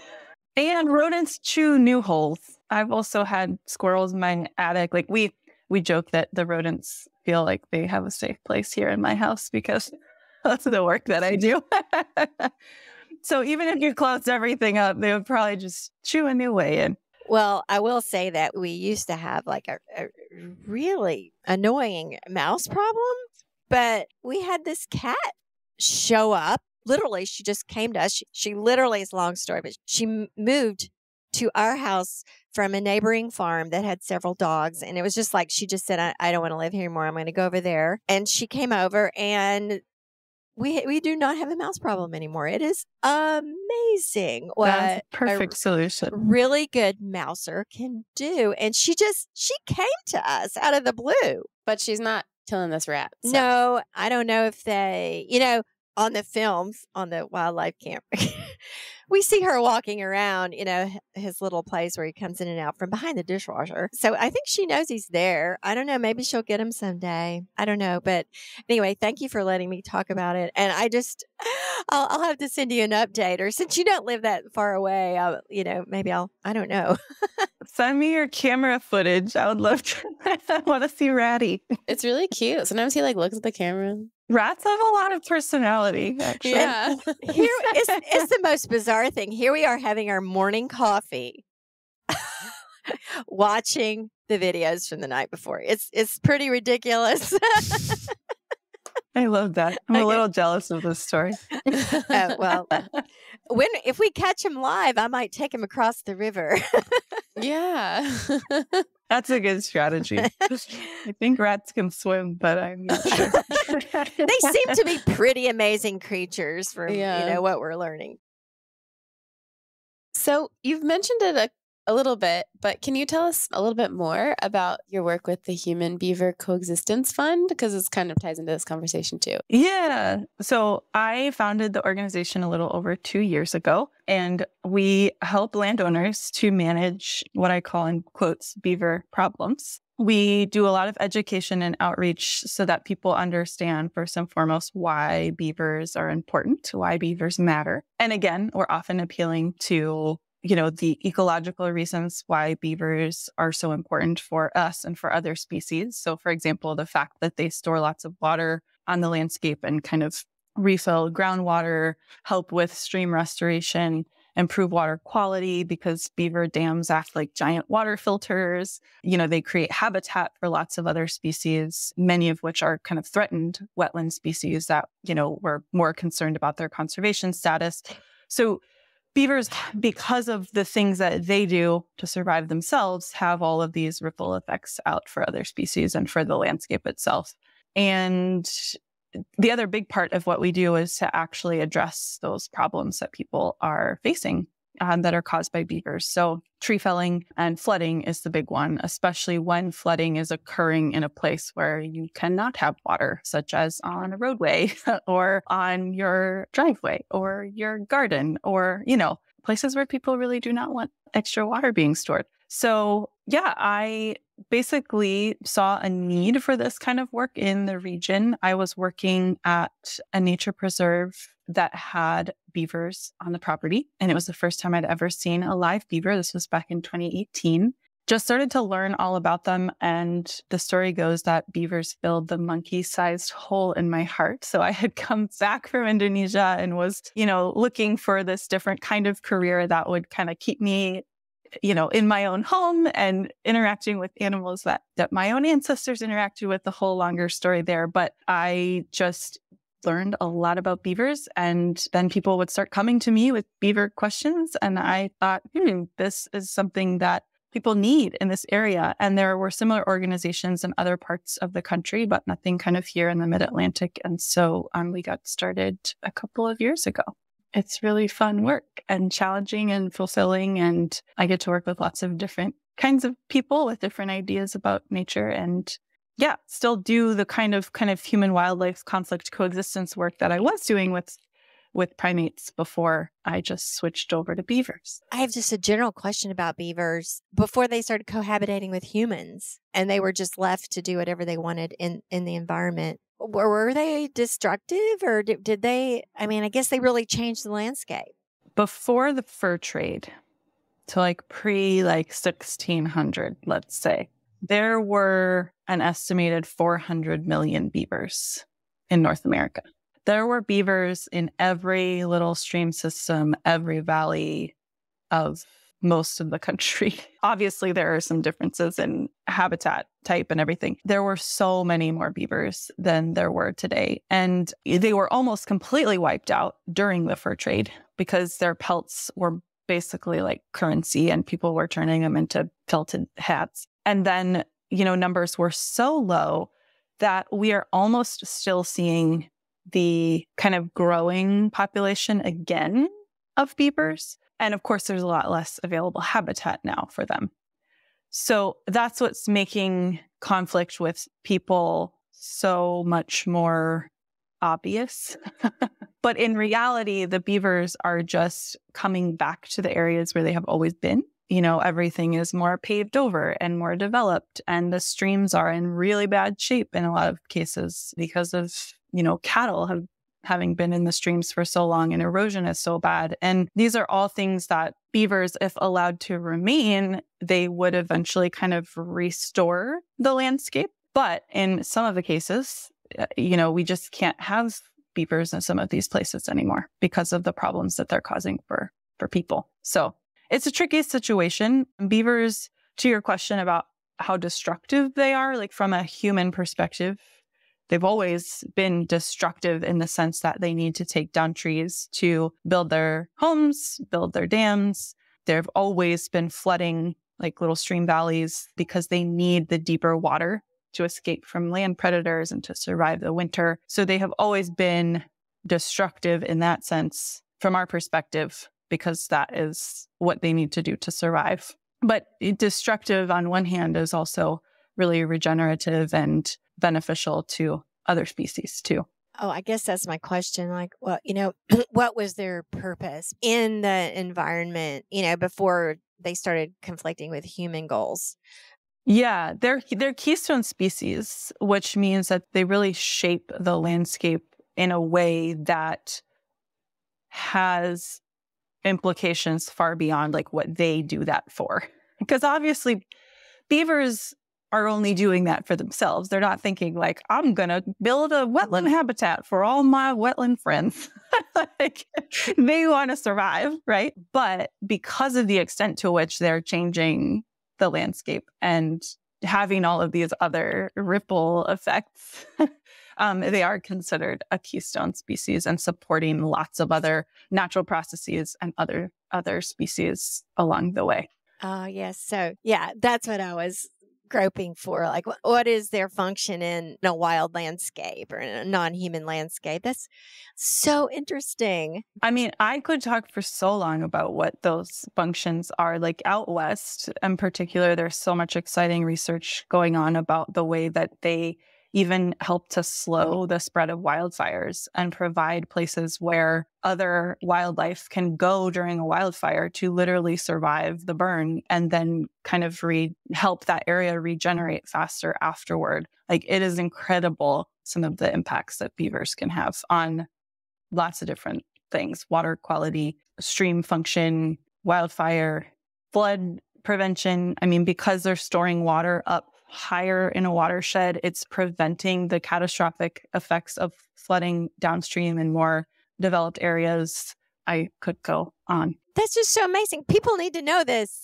And rodents chew new holes. I've also had squirrels in my attic. Like, we we joke that the rodents feel like they have a safe place here in my house because that's the work that I do. So even if you closed everything up, they would probably just chew a new way in. Well, I will say that we used to have like a, a really annoying mouse problem, but we had this cat show up. Literally, she just came to us. She, she literally, it's a long story, but she moved to our house from a neighboring farm that had several dogs. And it was just like, she just said, I, I don't want to live here anymore. I'm going to go over there. And she came over, and we we do not have a mouse problem anymore. It is amazing what That's a perfect a solution. Really good mouser can do. And she just, she came to us out of the blue. But she's not killing this rat. So. No, I don't know if they, you know, on the films, on the wildlife camp, we see her walking around, you know, his little place where he comes in and out from behind the dishwasher. So I think she knows he's there. I don't know. Maybe she'll get him someday. I don't know. But anyway, thank you for letting me talk about it. And I just, I'll, I'll have to send you an update. Or since you don't live that far away, I'll, you know, maybe I'll, I don't know. Send me your camera footage. I would love to. I want to see Ratty. It's really cute. Sometimes he like looks at the camera. Rats have a lot of personality, actually. Yeah. Here is, it's the most bizarre thing. Here we are having our morning coffee, watching the videos from the night before. It's it's pretty ridiculous. I love that. I'm okay. a little jealous of this story. Oh, well, when if we catch him live, I might take him across the river. Yeah. That's a good strategy. I think rats can swim, but I'm not sure. They seem to be pretty amazing creatures from yeah. you know what we're learning. So you've mentioned it a, a little bit, but can you tell us a little bit more about your work with the Human Beaver Coexistence Fund? Because this kind of ties into this conversation too. Yeah. So I founded the organization a little over two years ago, and we help landowners to manage what I call in quotes, beaver problems. We do a lot of education and outreach so that people understand, first and foremost, why beavers are important, why beavers matter. And again, we're often appealing to, you know, the ecological reasons why beavers are so important for us and for other species. So, for example, the fact that they store lots of water on the landscape and kind of refill groundwater, help with stream restoration, improve water quality because beaver dams act like giant water filters. You know, they create habitat for lots of other species, many of which are kind of threatened wetland species that, you know, we're more concerned about their conservation status. So beavers, because of the things that they do to survive themselves, have all of these ripple effects out for other species and for the landscape itself. And the other big part of what we do is to actually address those problems that people are facing um, that are caused by beavers. So tree felling and flooding is the big one, especially when flooding is occurring in a place where you cannot have water, such as on a roadway or on your driveway or your garden or, you know, places where people really do not want extra water being stored. So yeah, I basically saw a need for this kind of work in the region. I was working at a nature preserve that had beavers on the property, and it was the first time I'd ever seen a live beaver. This was back in twenty eighteen. Just started to learn all about them, and the story goes that beavers filled the monkey-sized hole in my heart. So I had come back from Indonesia and was, you know, looking for this different kind of career that would kind of keep me, you know, in my own home and interacting with animals that, that my own ancestors interacted with. The whole longer story there. But I just learned a lot about beavers, and then people would start coming to me with beaver questions. And I thought, hmm, this is something that people need in this area. And there were similar organizations in other parts of the country, but nothing kind of here in the mid-Atlantic. And so um, we got started a couple of years ago. It's really fun work and challenging and fulfilling. And I get to work with lots of different kinds of people with different ideas about nature, and yeah, still do the kind of kind of human wildlife conflict coexistence work that I was doing with with primates before I just switched over to beavers. I have just a general question about beavers. Before they started cohabitating with humans and they were just left to do whatever they wanted in, in the environment, were they destructive, or did, did they, I mean, I guess they really changed the landscape. Before the fur trade, to like pre like sixteen hundred, let's say, there were an estimated four hundred million beavers in North America. There were beavers in every little stream system, every valley of most of the country. Obviously, there are some differences in habitat type and everything. There were so many more beavers than there were today. And they were almost completely wiped out during the fur trade because their pelts were basically like currency and people were turning them into pelted hats. And then, you know, numbers were so low that we are almost still seeing the kind of growing population again of beavers. And of course, there's a lot less available habitat now for them. So that's what's making conflict with people so much more obvious. But in reality, the beavers are just coming back to the areas where they have always been. You know, everything is more paved over and more developed. And the streams are in really bad shape in a lot of cases because of, you know, cattle have having been in the streams for so long and erosion is so bad. And these are all things that beavers, if allowed to remain, they would eventually kind of restore the landscape. But in some of the cases, you know, we just can't have beavers in some of these places anymore because of the problems that they're causing for, for people. So it's a tricky situation. Beavers, to your question about how destructive they are, like from a human perspective, they've always been destructive in the sense that they need to take down trees to build their homes, build their dams. They've always been flooding like little stream valleys because they need the deeper water to escape from land predators and to survive the winter. So they have always been destructive in that sense from our perspective, because that is what they need to do to survive. But destructive on one hand is also really regenerative and beneficial to other species too. Oh, I guess that's my question. Like, well, you know, what was their purpose in the environment, you know, before they started conflicting with human goals? Yeah, they're, they're keystone species, which means that they really shape the landscape in a way that has implications far beyond like what they do that for. Because obviously beavers are only doing that for themselves. They're not thinking like, I'm going to build a wetland habitat for all my wetland friends. Like, they want to survive, right? But because of the extent to which they're changing the landscape and having all of these other ripple effects, um, they are considered a keystone species and supporting lots of other natural processes and other, other species along the way. Oh, yes. So yeah, that's what I was groping for, like, what is their function in a wild landscape or in a non-human landscape? That's so interesting. I mean, I could talk for so long about what those functions are. Like out west in particular, there's so much exciting research going on about the way that they even help to slow the spread of wildfires and provide places where other wildlife can go during a wildfire to literally survive the burn and then kind of re help that area regenerate faster afterward. Like, it is incredible some of the impacts that beavers can have on lots of different things: water quality, stream function, wildfire, flood prevention. I mean, because they're storing water up higher in a watershed, it's preventing the catastrophic effects of flooding downstream in more developed areas. I could go on. That's just so amazing. People need to know this.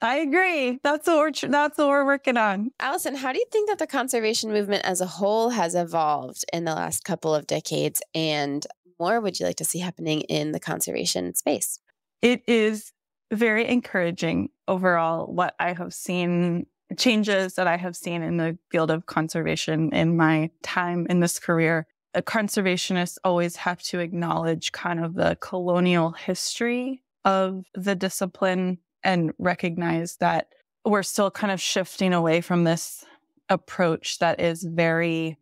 I agree. That's what we're, that's what we're working on. Alison, how do you think that the conservation movement as a whole has evolved in the last couple of decades? And more would you like to see happening in the conservation space? It is very encouraging overall what I have seen, changes that I have seen in the field of conservation in my time in this career. Conservationists always have to acknowledge kind of the colonial history of the discipline and recognize that we're still kind of shifting away from this approach that is very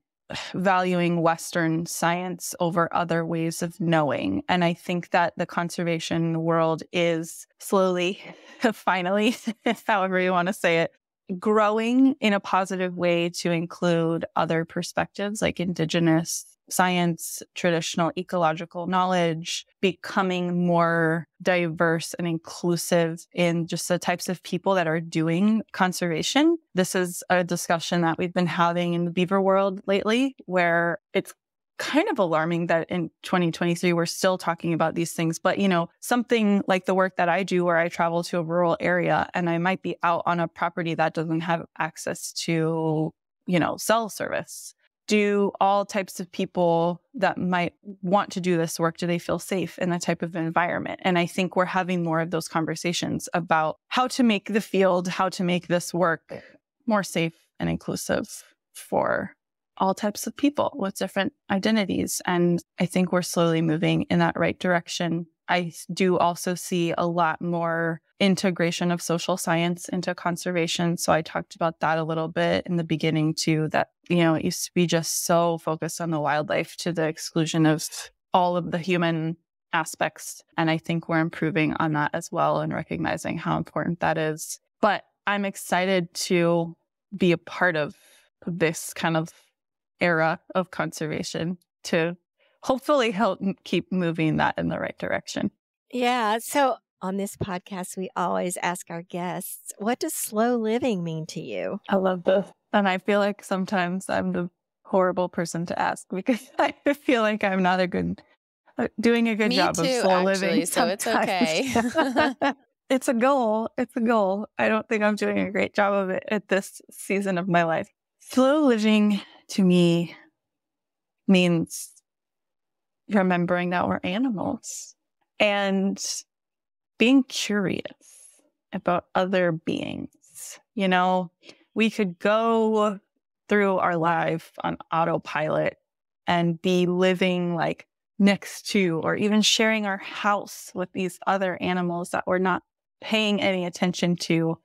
valuing Western science over other ways of knowing. And I think that the conservation world is slowly, finally, however you want to say it, growing in a positive way to include other perspectives like Indigenous science, traditional ecological knowledge, becoming more diverse and inclusive in just the types of people that are doing conservation. This is a discussion that we've been having in the beaver world lately, where it's kind of alarming that in twenty twenty-three, we're still talking about these things. But, you know, something like the work that I do, where I travel to a rural area and I might be out on a property that doesn't have access to, you know, cell service. Do all types of people that might want to do this work, do they feel safe in that type of environment? And I think we're having more of those conversations about how to make the field, how to make this work more safe and inclusive for all types of people with different identities. And I think we're slowly moving in that right direction. I do also see a lot more integration of social science into conservation. So I talked about that a little bit in the beginning too, that, you know, it used to be just so focused on the wildlife to the exclusion of all of the human aspects. And I think we're improving on that as well and recognizing how important that is. But I'm excited to be a part of this kind of era of conservation to hopefully help keep moving that in the right direction. Yeah. So on this podcast, we always ask our guests, what does slow living mean to you? I love this. And I feel like sometimes I'm the horrible person to ask because I feel like I'm not a good, uh, doing a good Me job too, of slow actually, living. So sometimes. It's okay. It's a goal. It's a goal. I don't think I'm doing a great job of it at this season of my life. Slow living to me means remembering that we're animals and being curious about other beings. You know, we could go through our life on autopilot and be living like next to or even sharing our house with these other animals that we're not paying any attention to,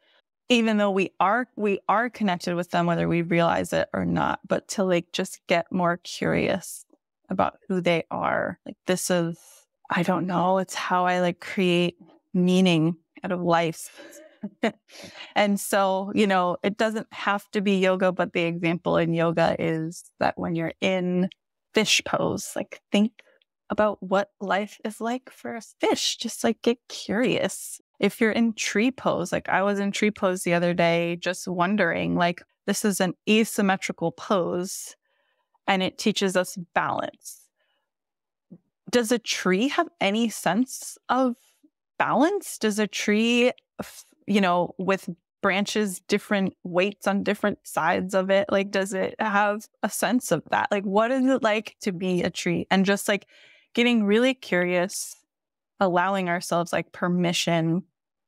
even though we are we are connected with them, whether we realize it or not, but to like just get more curious about who they are. Like, this is, I don't know, it's how I like create meaning out of life. And so, you know, it doesn't have to be yoga, but the example in yoga is that when you're in fish pose, like think about what life is like for a fish. Just like get curious. If you're in tree pose, like I was in tree pose the other day, just wondering, like, this is an asymmetrical pose. And it teaches us balance. Does a tree have any sense of balance? Does a tree, you know, with branches, different weights on different sides of it, like, does it have a sense of that? Like, what is it like to be a tree? And just like getting really curious, allowing ourselves like permission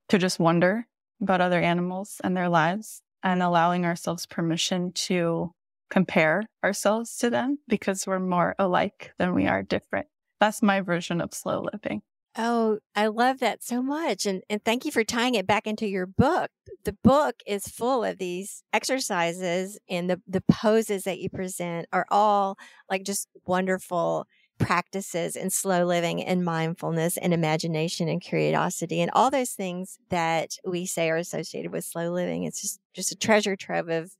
to just wonder about other animals and their lives, and allowing ourselves permission to compare ourselves to them because we're more alike than we are different. That's my version of slow living. Oh, I love that so much. And, and thank you for tying it back into your book. The book is full of these exercises, and the, the poses that you present are all like just wonderful practices in slow living and mindfulness and imagination and curiosity and all those things that we say are associated with slow living. It's just, just a treasure trove of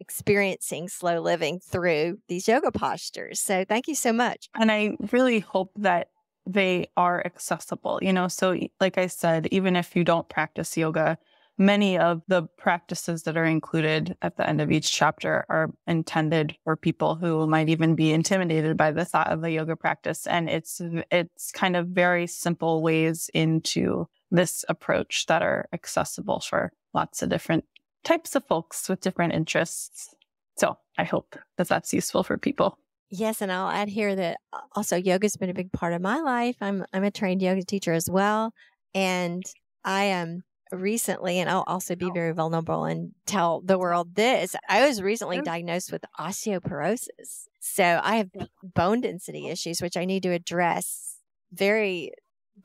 experiencing slow living through these yoga postures. So thank you so much. And I really hope that they are accessible, you know, so like I said, even if you don't practice yoga, many of the practices that are included at the end of each chapter are intended for people who might even be intimidated by the thought of a yoga practice. And it's, it's kind of very simple ways into this approach that are accessible for lots of different types of folks with different interests. So I hope that that's useful for people. Yes. And I'll add here that also yoga has been a big part of my life. I'm, I'm a trained yoga teacher as well. And I am recently, and I'll also be very vulnerable and tell the world this, I was recently diagnosed with osteoporosis. So I have bone density issues, which I need to address very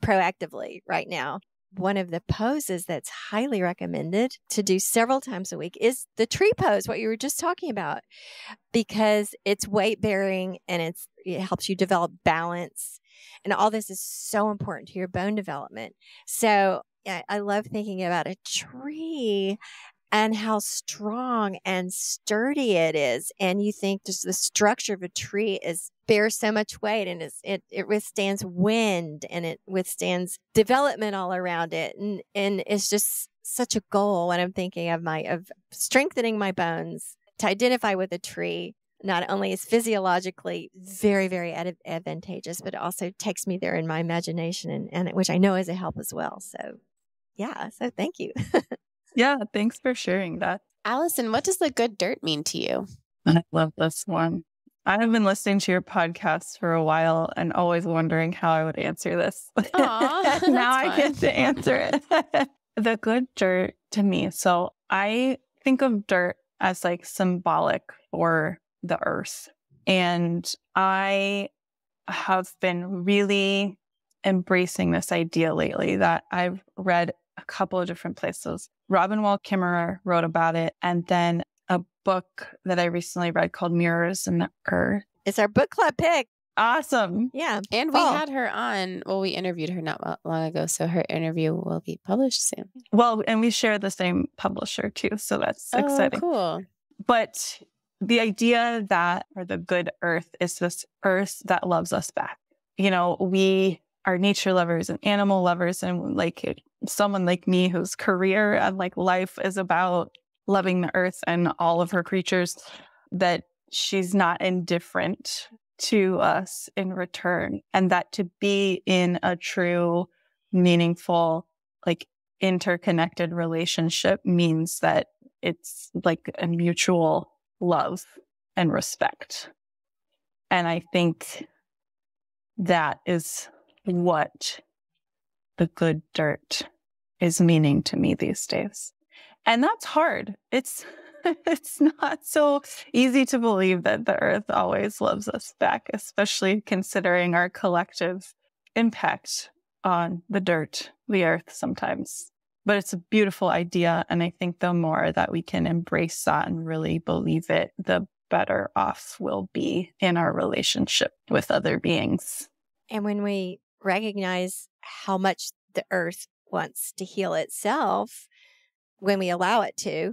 proactively right now. One of the poses that's highly recommended to do several times a week is the tree pose, what you were just talking about, because it's weight bearing and it's, it helps you develop balance. And all this is so important to your bone development. So I, I love thinking about a tree and how strong and sturdy it is. And you think just the structure of a tree is bears so much weight, and it's, it, it withstands wind, and it withstands development all around it. And, and it's just such a goal when I'm thinking of my, of strengthening my bones, to identify with a tree. Not only is physiologically very, very ad advantageous, but it also takes me there in my imagination, and, and which I know is a help as well. So yeah, so thank you. Yeah, thanks for sharing that. Alison, what does the good dirt mean to you? I love this one. I have been listening to your podcast for a while and always wondering how I would answer this. Aww, now that's fun. I get to answer it. The good dirt to me. So I think of dirt as like symbolic for the earth. And I have been really embracing this idea lately that I've read a couple of different places. Robin Wall Kimmerer wrote about it. And then a book that I recently read called Mirrors and the Earth. It's our book club pick. Awesome. Yeah. And we oh. had her on, well, we interviewed her not long ago. So her interview will be published soon. Well, and we share the same publisher too. So that's oh, exciting. Cool. But the idea that, or the good earth, is this earth that loves us back. You know, we are nature lovers and animal lovers, and like someone like me whose career and like life is about loving the earth and all of her creatures, that she's not indifferent to us in return. And that to be in a true, meaningful, like interconnected relationship means that it's like a mutual love and respect. And I think that is what the good dirt is meaning to me these days. And that's hard. It's it's not so easy to believe that the earth always loves us back, especially considering our collective impact on the dirt, the earth sometimes. But it's a beautiful idea, and I think the more that we can embrace that and really believe it, the better off we'll be in our relationship with other beings. And when we recognize how much the earth wants to heal itself, when we allow it to,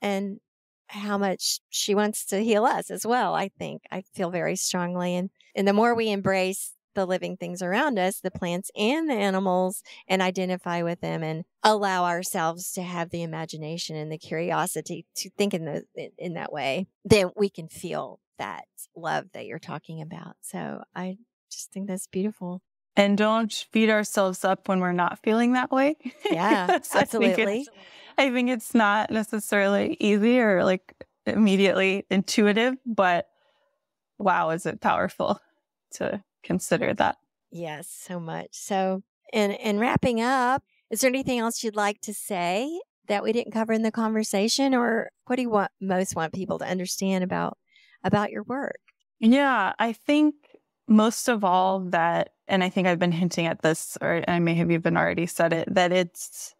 and how much she wants to heal us as well, I think I feel very strongly. And, and the more we embrace the living things around us, the plants and the animals, and identify with them and allow ourselves to have the imagination and the curiosity to think in the, in that way, then we can feel that love that you're talking about. So I just think that's beautiful. And don't beat ourselves up when we're not feeling that way. Yeah, absolutely. I think, I think it's not necessarily easy or like immediately intuitive, but wow, is it powerful to consider that. Yes, so much. So, and, and wrapping up, is there anything else you'd like to say that we didn't cover in the conversation, or what do you want, most want people to understand about, about your work? Yeah, I think most of all that, and I think I've been hinting at this, or I may have even already said it, that it's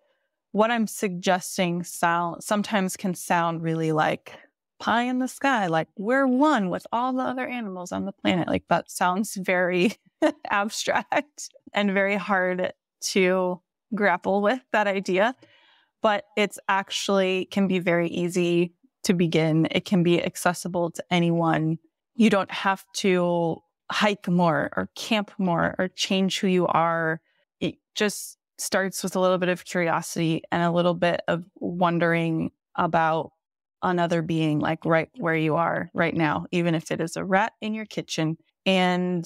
what I'm suggesting sound, sometimes can sound really like pie in the sky, like we're one with all the other animals on the planet. Like that sounds very abstract and very hard to grapple with, that idea. But it's actually can be very easy to begin. It can be accessible to anyone. You don't have to hike more or camp more or change who you are. It just starts with a little bit of curiosity and a little bit of wondering about another being, like right where you are right now, even if it is a rat in your kitchen. And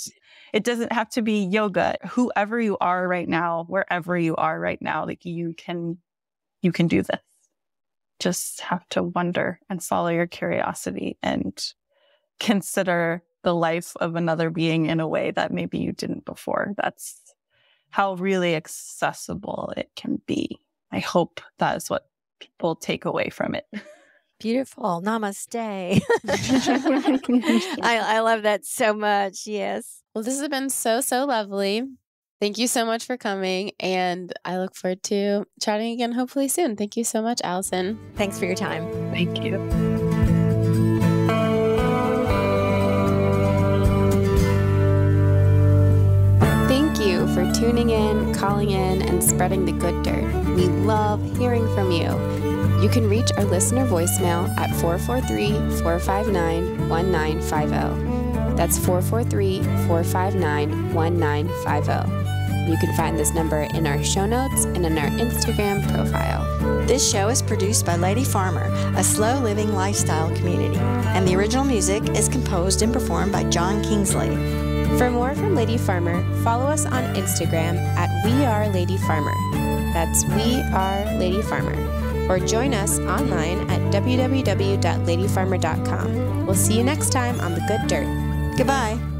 it doesn't have to be yoga. Whoever you are right now, wherever you are right now, like you can, you can do this. Just have to wonder and follow your curiosity and consider the life of another being in a way that maybe you didn't before. That's how really accessible it can be. I hope that is what people take away from it. Beautiful. Namaste. I, I love that so much. Yes. Well, this has been so, so lovely. Thank you so much for coming. And I look forward to chatting again, hopefully soon. Thank you so much, Alison. Thanks for your time. Thank you. Thank you for tuning in, calling in and spreading the good dirt. We love hearing from you. You can reach our listener voicemail at four four three, four five nine, one nine five zero. That's four four three, four five nine, one nine five zero. You can find this number in our show notes and in our Instagram profile. This show is produced by Lady Farmer, a slow living lifestyle community, and the original music is composed and performed by John Kingsley. For more from Lady Farmer, follow us on Instagram at We Are Lady Farmer. That's We Are Lady Farmer. Or join us online at w w w dot lady farmer dot com. We'll see you next time on The Good Dirt. Goodbye.